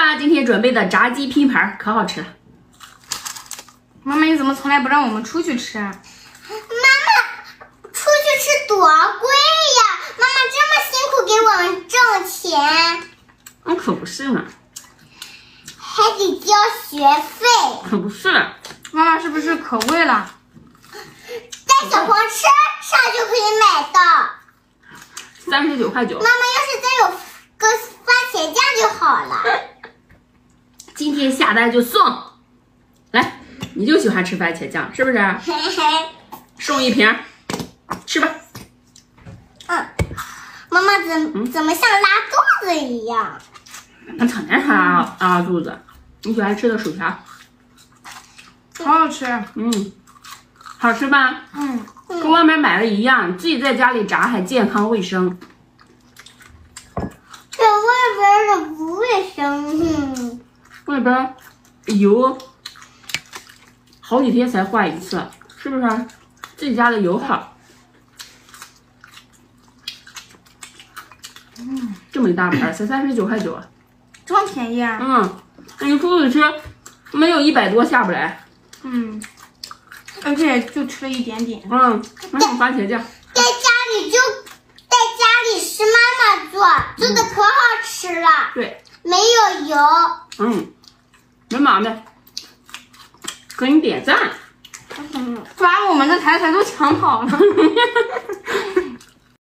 吧，今天准备的炸鸡拼盘可好吃了。妈妈，你怎么从来不让我们出去吃啊？妈妈，出去吃多贵呀！妈妈这么辛苦给我们挣钱，那可不是嘛，还得交学费，可不是。妈妈是不是可贵了？带小黄车上就可以买到，39.9。妈妈要是再有个番茄酱就好了。今天下单就送，来，你就喜欢吃番茄酱是不是？送一瓶，吃吧。嗯，妈妈怎么像拉肚子一样？那肯定还拉肚子。你喜欢吃的薯条，好好吃。嗯，好吃吧？嗯，跟外面买的一样，自己在家里炸还健康卫生。 外边的不卫生，外边油好几天才换一次，是不是？自己家的油好，这么一大盘才39.9啊，这么便宜啊！那你出去吃，没有100多下不来。嗯，而且就吃了一点点。买点番茄酱，在家里就。 是妈妈做的可好吃了，对，没有油，没毛病，给你点赞，把我们的台都抢跑了。